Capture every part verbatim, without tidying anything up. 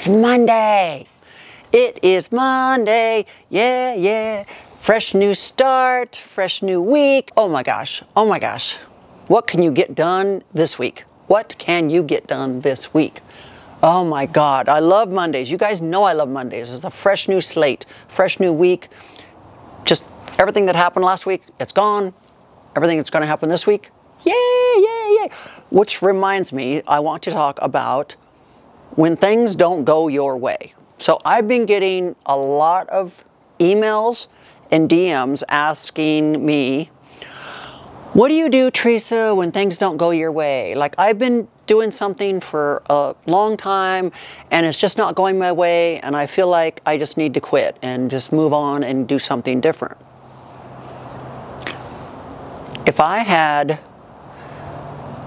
It's Monday. It is Monday. Yeah, yeah. Fresh new start, fresh new week. Oh my gosh. Oh my gosh. What can you get done this week? What can you get done this week? Oh my God. I love Mondays. You guys know I love Mondays. It's a fresh new slate, fresh new week. Just everything that happened last week, it's gone. Everything that's going to happen this week, yay, yay, yay. Which reminds me, I want to talk about when things don't go your way. So I've been getting a lot of emails and D Ms asking me, what do you do, Theresa, when things don't go your way? Like, I've been doing something for a long time and it's just not going my way and I feel like I just need to quit and just move on and do something different. If I had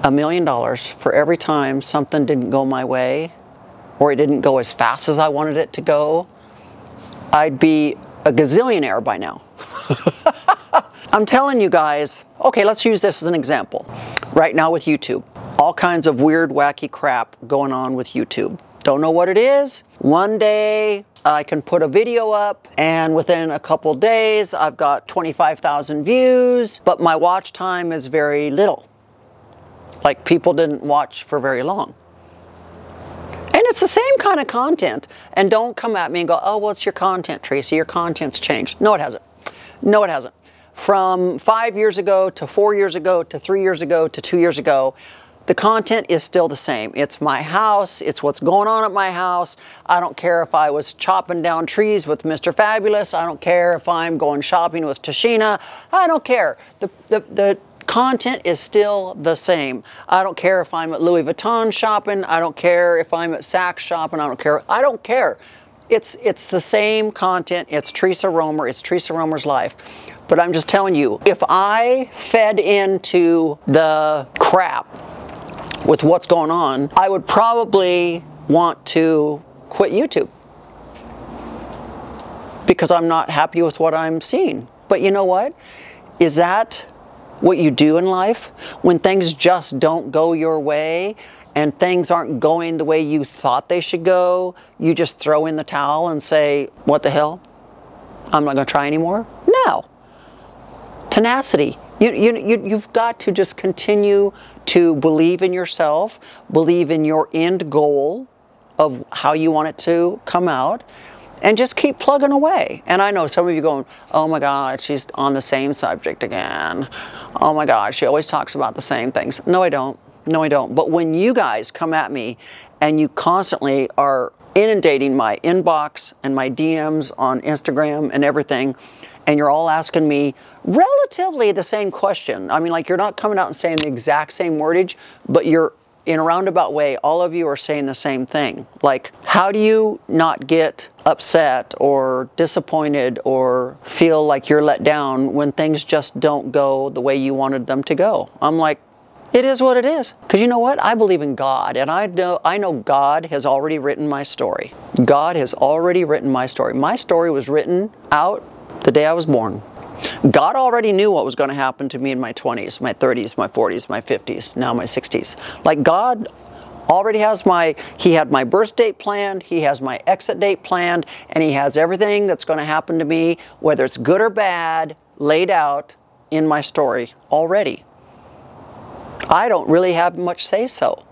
a million dollars for every time something didn't go my way, or it didn't go as fast as I wanted it to go, I'd be a gazillionaire by now. I'm telling you guys, okay, let's use this as an example. Right now with YouTube, all kinds of weird, wacky crap going on with YouTube. Don't know what it is. One day I can put a video up and within a couple days I've got twenty-five thousand views, but my watch time is very little. Like, people didn't watch for very long. And it's the same kind of content. And don't come at me and go, oh, well, it's your content, Theresa. Your content's changed. No, it hasn't. No, it hasn't. From five years ago to four years ago to three years ago to two years ago, the content is still the same. It's my house. It's what's going on at my house. I don't care if I was chopping down trees with Mister Fabulous. I don't care if I'm going shopping with Tashina. I don't care. The, the, the content is still the same. I don't care if I'm at Louis Vuitton shopping. I don't care if I'm at Saks shopping. I don't care. I don't care. It's, it's the same content. It's Theresa Roemer. It's Theresa Roemer's life. But I'm just telling you, if I fed into the crap with what's going on, I would probably want to quit YouTube because I'm not happy with what I'm seeing. But you know what? Is that what you do in life? When things just don't go your way and things aren't going the way you thought they should go, you just throw in the towel and say, what the hell? I'm not gonna try anymore? No. Tenacity. You, you, you, you've got to just continue to believe in yourself, believe in your end goal of how you want it to come out, and just keep plugging away. And I know some of you going, oh my God, she's on the same subject again. Oh my God, she always talks about the same things. No, I don't. No, I don't. But when you guys come at me and you constantly are inundating my inbox and my D Ms on Instagram and everything, and you're all asking me relatively the same question. I mean, like, you're not coming out and saying the exact same wordage, but you're, in a roundabout way, all of you are saying the same thing. Like, how do you not get upset or disappointed or feel like you're let down when things just don't go the way you wanted them to go? I'm like, it is what it is. Because you know what? I believe in God, and I know, I know God has already written my story. God has already written my story. My story was written out the day I was born. God already knew what was going to happen to me in my twenties, my thirties, my forties, my fifties, now my sixties. Like, God already has my, he had my birth date planned, he has my exit date planned, and he has everything that's going to happen to me, whether it's good or bad, laid out in my story already. I don't really have much say-so.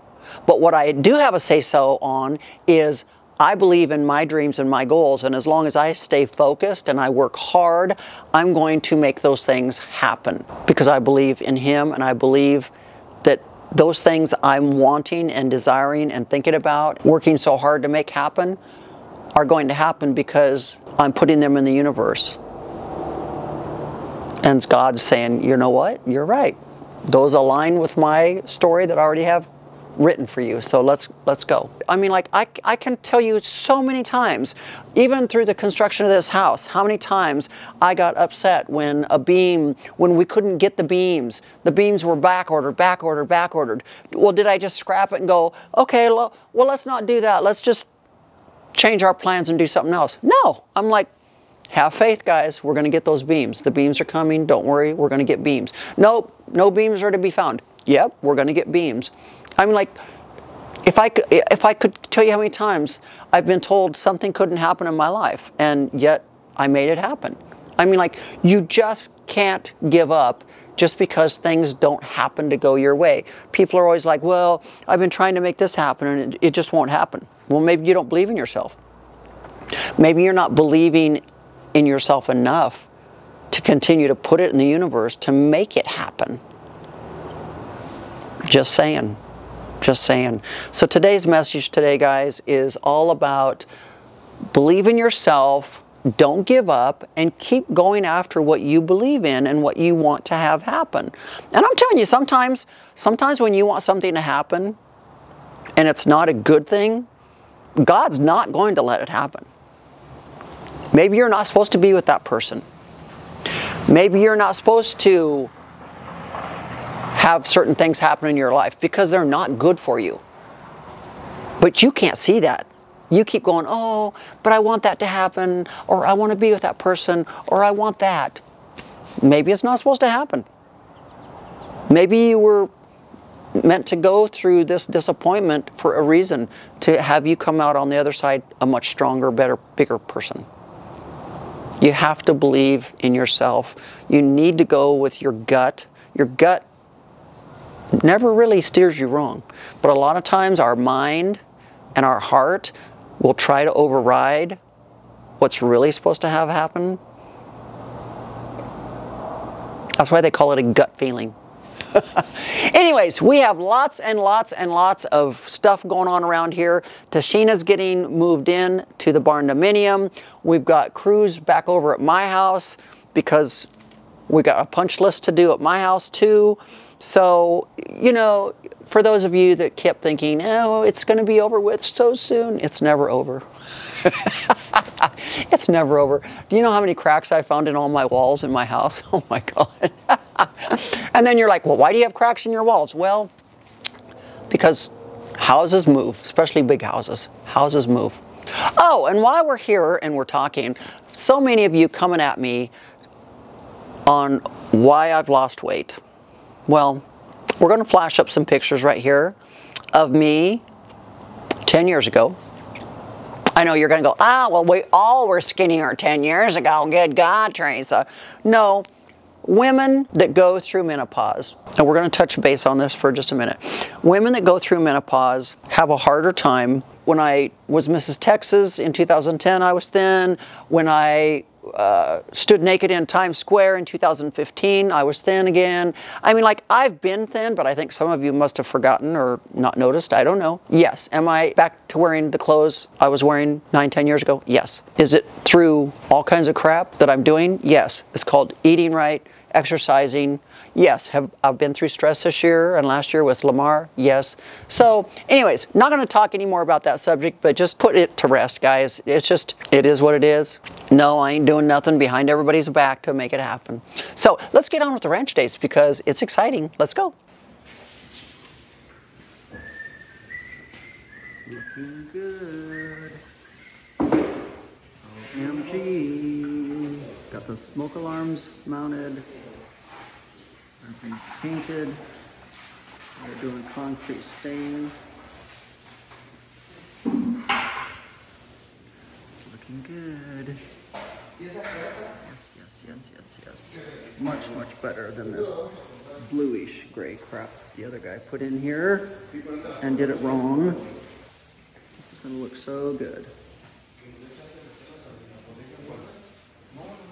But what I do have a say-so on is I believe in my dreams and my goals, and as long as I stay focused and I work hard, I'm going to make those things happen because I believe in him and I believe that those things I'm wanting and desiring and thinking about, working so hard to make happen, are going to happen because I'm putting them in the universe. And God's saying, you know what? You're right. Those align with my story that I already have written for you, so let's let's go. I mean, like, I, I can tell you so many times, even through the construction of this house, how many times I got upset when a beam, when we couldn't get the beams. The beams were back ordered, back ordered, back ordered. Well, did I just scrap it and go, okay, well, let's not do that. Let's just change our plans and do something else? No, I'm like, have faith, guys. We're going to get those beams. The beams are coming. Don't worry. We're going to get beams. Nope, no beams are to be found. Yep, we're going to get beams. I mean, like, If I, could, if I could tell you how many times I've been told something couldn't happen in my life, and yet I made it happen. I mean, like, you just can't give up just because things don't happen to go your way. People are always like, well, I've been trying to make this happen, and it, it just won't happen. Well, maybe you don't believe in yourself. Maybe you're not believing in yourself enough to continue to put it in the universe to make it happen. Just saying. Just saying. So today's message today, guys, is all about believe in yourself, don't give up, and keep going after what you believe in and what you want to have happen. And I'm telling you, sometimes, sometimes when you want something to happen and it's not a good thing, God's not going to let it happen. Maybe you're not supposed to be with that person. Maybe you're not supposed to have certain things happen in your life because they're not good for you. But you can't see that. You keep going, oh, but I want that to happen, or I want to be with that person, or I want that. Maybe it's not supposed to happen. Maybe you were meant to go through this disappointment for a reason, to have you come out on the other side a much stronger, better, bigger person. You have to believe in yourself. You need to go with your gut. Your gut never really steers you wrong. But a lot of times our mind and our heart will try to override what's really supposed to have happen. That's why they call it a gut feeling. Anyways, we have lots and lots and lots of stuff going on around here. Tashina's getting moved in to the barn dominium. We've got crews back over at my house because we got a punch list to do at my house too. So, you know, for those of you that kept thinking, oh, it's going to be over with so soon, it's never over. It's never over. Do you know how many cracks I found in all my walls in my house? Oh my God. And then you're like, well, why do you have cracks in your walls? Well, because houses move, especially big houses. Houses move. Oh, and while we're here and we're talking, so many of you coming at me on why I've lost weight. Well, we're going to flash up some pictures right here of me ten years ago. I know you're going to go, ah, well, we all were skinnier ten years ago. Good God, Teresa. No, women that go through menopause, and we're going to touch base on this for just a minute. Women that go through menopause have a harder time. When I was Missus Texas in two thousand ten, I was thin. When I Uh, stood naked in Times Square in two thousand fifteen. I was thin again. I mean, like, I've been thin, but I think some of you must have forgotten or not noticed. I don't know. Yes. Am I back to wearing the clothes I was wearing nine, ten years ago? Yes. Is it through all kinds of crap that I'm doing? Yes. It's called eating right, exercising. Yes. Have I've been through stress this year and last year with Lamar? Yes. So anyways, not going to talk anymore about that subject, but just put it to rest, guys. It's just, it is what it is. No, I ain't doing nothing behind everybody's back to make it happen. So let's get on with the ranch dates because it's exciting. Let's go. Looking good. O M G. Got the smoke alarms mounted. Everything's painted. We're doing concrete stain. It's looking good. Yes, yes, yes, yes, yes. Much, much better than this bluish gray crap the other guy put in here and did it wrong. This is gonna look so good.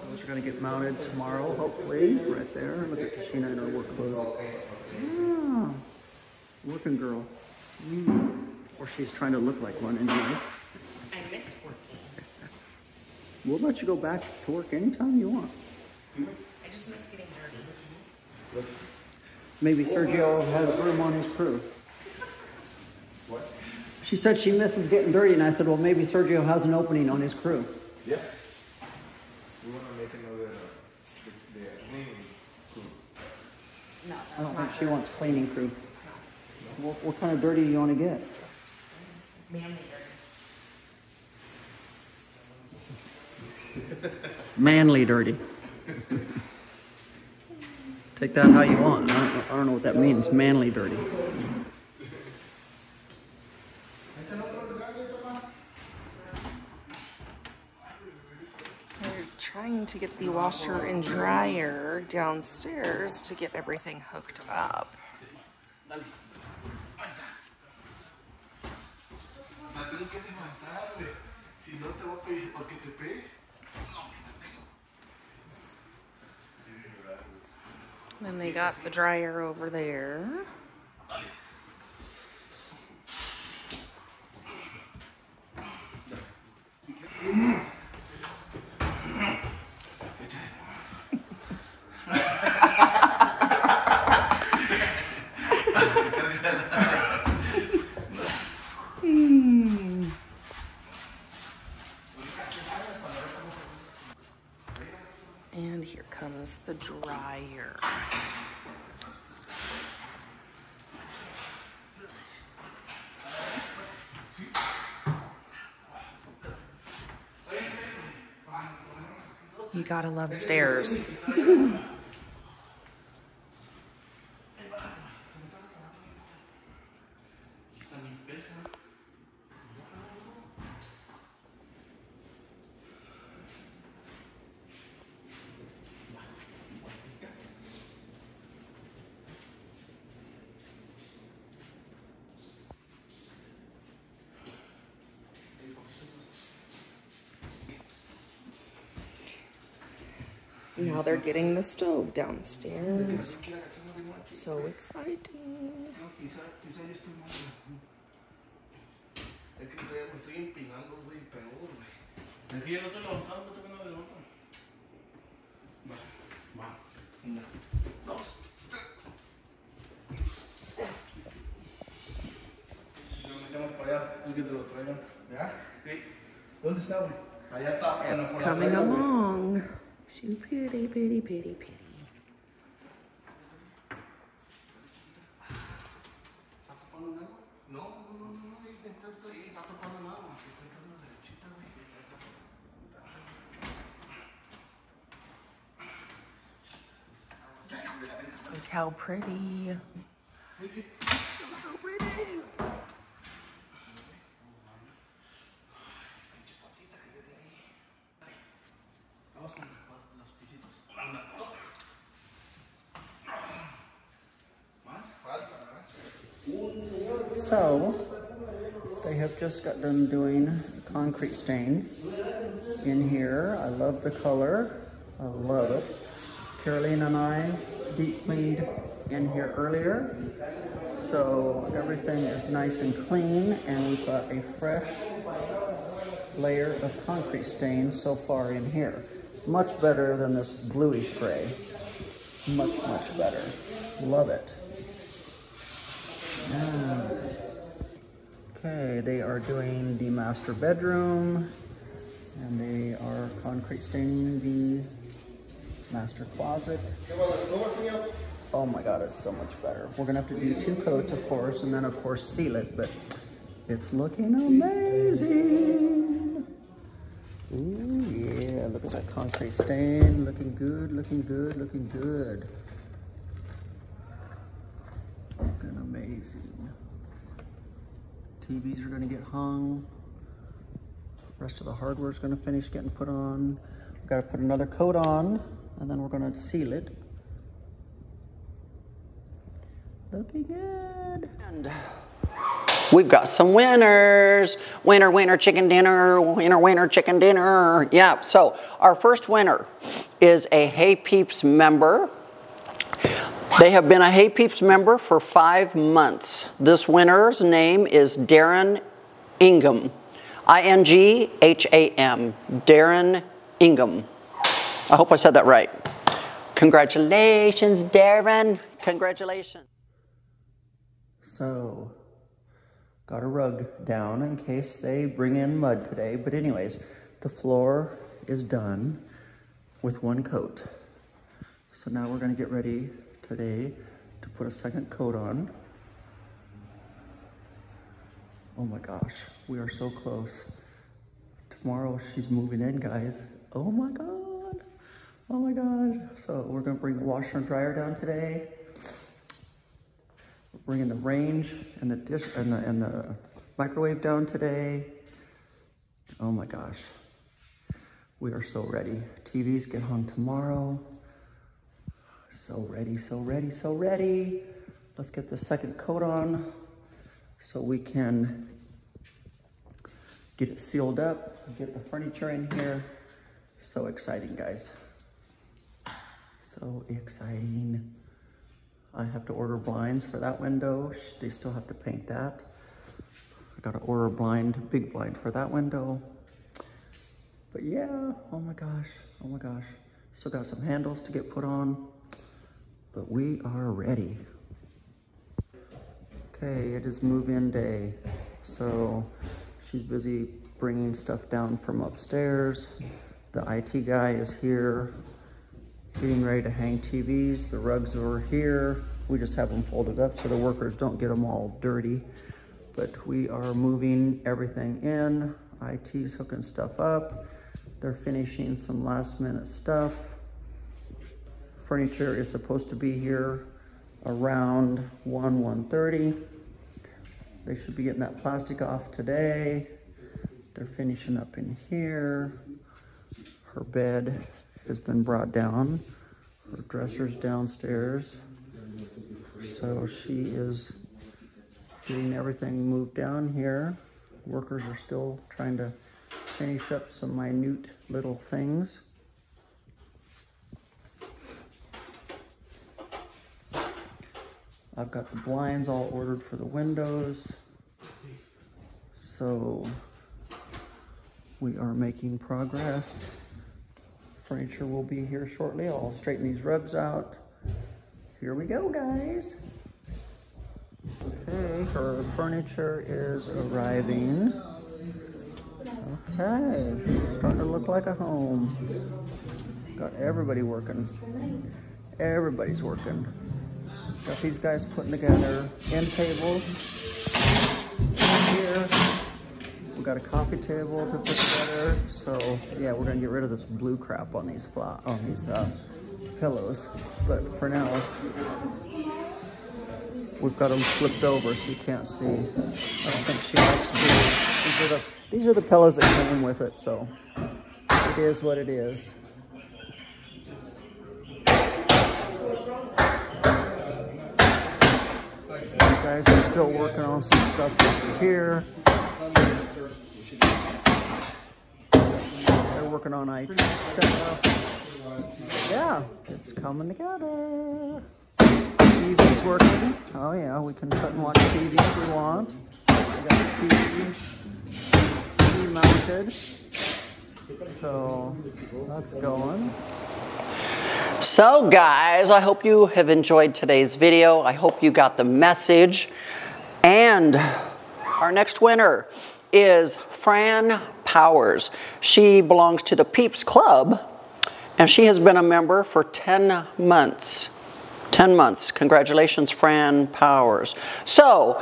Those are gonna get mounted tomorrow, hopefully, right there. Look at Tashina in her work clothes. Yeah, working girl. Mm. Or she's trying to look like one anyways. I missed working. We'll let you go back to work anytime you want. I just miss getting dirty. Maybe Sergio has room on his crew. What? She said she misses getting dirty, and I said, well, maybe Sergio has an opening on his crew. Yeah. We want to make another the cleaning crew. No, that's I don't think she wants cleaning crew. No. What, what kind of dirty do you want to get? Manly dirty. Manly dirty. Take that how you want. I don't, I don't know what that means. Manly dirty. trying to get the washer and dryer downstairs to get everything hooked up. Then they got the dryer over there. And here comes the dryer. You gotta love stairs. Now they're getting the stove downstairs. So exciting. It's coming along. Shoo, pitty, pitty, pitty, pitty. Look how pretty. So, so pretty. So, they have just got done doing concrete stain in here. I love the color. I love it. Caroline and I deep cleaned in here earlier. So, everything is nice and clean, and we've got a fresh layer of concrete stain so far in here. Much better than this bluish gray. Much, much better. Love it. Yeah. Okay, they are doing the master bedroom, and they are concrete staining the master closet. Oh my God, it's so much better. We're gonna have to do two coats, of course, and then of course seal it, but it's looking amazing. Ooh, yeah, look at that concrete stain. Looking good, looking good, looking good. Looking amazing. T Vs are gonna get hung. The rest of the hardware is gonna finish getting put on. We've gotta put another coat on, and then we're gonna seal it. Looking good. And we've got some winners. Winner, winner, chicken dinner. Winner, winner, chicken dinner. Yeah, so our first winner is a Hey Peeps member. They have been a Hey Peeps member for five months. This winner's name is Darren Ingham. I N G H A M. Darren Ingham. I hope I said that right. Congratulations, Darren. Congratulations. So, got a rug down in case they bring in mud today. But anyways, the floor is done with one coat. So now we're gonna get ready today to put a second coat on. Oh my gosh, we are so close. Tomorrow she's moving in, guys. Oh my God, oh my God. So we're gonna bring the washer and dryer down today. We're bringing the range and the dish and the, and the microwave down today. Oh my gosh, We are so ready. T Vs get hung tomorrow. So ready, so ready, so ready. Let's get the second coat on so we can get it sealed up, get the furniture in here. So exciting, guys. So exciting. I have to order blinds for that window. They still have to paint that. I gotta order a blind, big blind for that window. But yeah, oh my gosh, oh my gosh. Still got some handles to get put on, but we are ready. Okay, it is move-in day. So she's busy bringing stuff down from upstairs. The I T guy is here, getting ready to hang T Vs. The rugs are here. We just have them folded up so the workers don't get them all dirty. But we are moving everything in. I T's hooking stuff up. They're finishing some last minute stuff. Furniture is supposed to be here around one, one thirty. They should be getting that plastic off today. They're finishing up in here. Her bed has been brought down. Her dresser's downstairs. So she is getting everything moved down here. Workers are still trying to finish up some minute little things. I've got the blinds all ordered for the windows. So we are making progress. Furniture will be here shortly. I'll straighten these rugs out. Here we go, guys. Okay, her furniture is arriving. Okay, starting to look like a home. Got everybody working. Everybody's working. Got these guys putting together end tables. Here, we got a coffee table to put together. So yeah, we're gonna get rid of this blue crap on these flat on these uh, pillows. But for now, we've got them flipped over so you can't see. I don't think she likes blue. These are the, these are the pillows that came with it, so it is what it is. These guys are still working on some stuff here. They're working on I T stuff. Yeah, it's coming together. T V's working. Oh yeah, we can sit and watch T V if we want. We got the T V, T V mounted. So that's going. So guys, I hope you have enjoyed today's video. I hope you got the message. And our next winner is Fran Powers. She belongs to the Peeps Club and she has been a member for ten months. ten months. Congratulations, Fran Powers. So,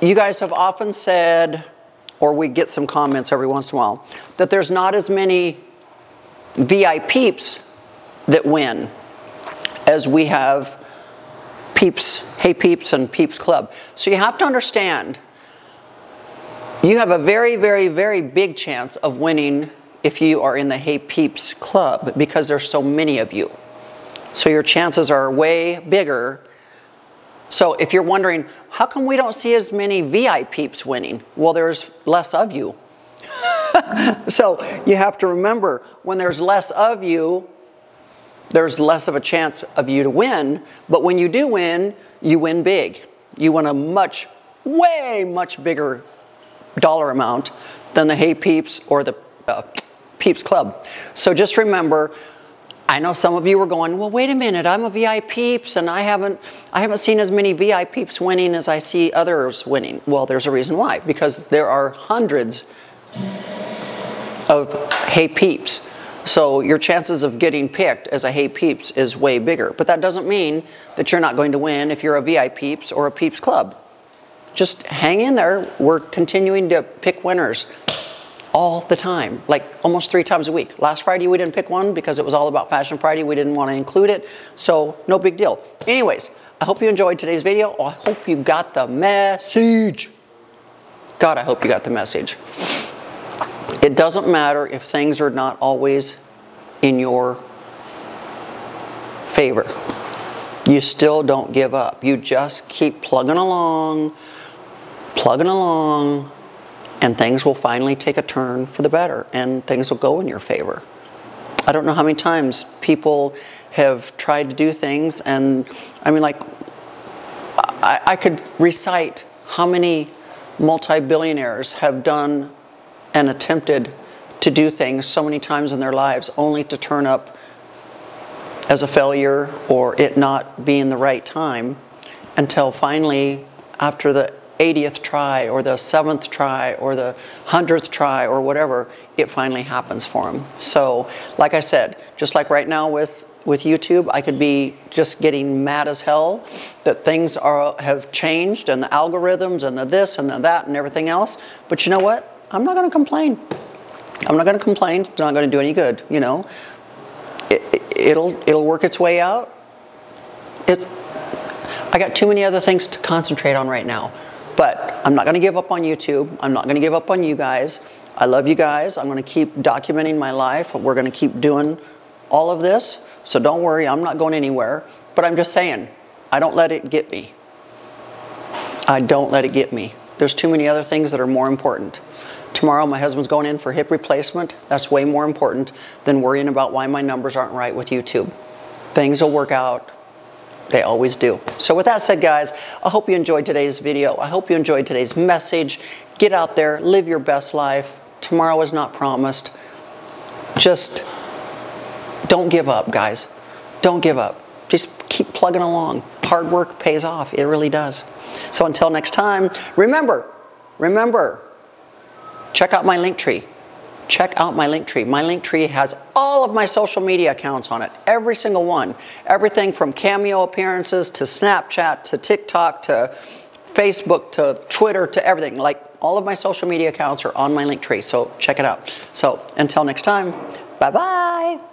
you guys have often said, or we get some comments every once in a while, that there's not as many V I Peeps that win as we have Peeps, Hey Peeps, and Peeps Club. So you have to understand, you have a very, very, very big chance of winning if you are in the Hey Peeps Club because there's so many of you. So your chances are way bigger. So if you're wondering, how come we don't see as many V I Peeps winning? Well, there's less of you. So you have to remember, when there's less of you, there's less of a chance of you to win. But when you do win, you win big. You win a much, way much bigger dollar amount than the Hey Peeps or the uh, Peeps Club. So just remember, I know some of you were going, well, wait a minute, I'm a V I Peeps and I haven't, I haven't seen as many V I Peeps winning as I see others winning. Well, there's a reason why, because there are hundreds of Hey Peeps. So your chances of getting picked as a Hey Peeps is way bigger, but that doesn't mean that you're not going to win if you're a V I Peeps or a Peeps Club. Just hang in there. We're continuing to pick winners all the time, like almost three times a week. Last Friday we didn't pick one because it was all about Fashion Friday. We didn't want to include it, so no big deal. Anyways, I hope you enjoyed today's video. I hope you got the message. God, I hope you got the message. It doesn't matter if things are not always in your favor. You still don't give up. You just keep plugging along, plugging along, and things will finally take a turn for the better, and things will go in your favor. I don't know how many times people have tried to do things, and I mean, like, I, I could recite how many multi-billionaires have done and attempted to do things so many times in their lives only to turn up as a failure or it not being the right time, until finally after the eightieth try or the seventh try or the hundredth try or whatever, it finally happens for them. So like I said, just like right now with with YouTube, I could be just getting mad as hell that things are have changed and the algorithms and the this and the that and everything else, but you know what? I'm not going to complain. I'm not going to complain. It's not going to do any good, you know. It, it, it'll it'll work its way out. It, I got too many other things to concentrate on right now. But I'm not going to give up on YouTube. I'm not going to give up on you guys. I love you guys. I'm going to keep documenting my life. We're going to keep doing all of this. So don't worry. I'm not going anywhere. But I'm just saying, I don't let it get me. I don't let it get me. There's too many other things that are more important. Tomorrow, my husband's going in for hip replacement. That's way more important than worrying about why my numbers aren't right with YouTube. Things will work out. They always do. So with that said, guys, I hope you enjoyed today's video. I hope you enjoyed today's message. Get out there. Live your best life. Tomorrow is not promised. Just don't give up, guys. Don't give up. Just keep plugging along. Hard work pays off. It really does. So until next time, remember, remember, check out my Linktree. Check out my Linktree. My Linktree has all of my social media accounts on it, every single one. Everything from Cameo appearances to Snapchat to TikTok to Facebook to Twitter to everything. Like, all of my social media accounts are on my Linktree, so check it out. So until next time, bye-bye.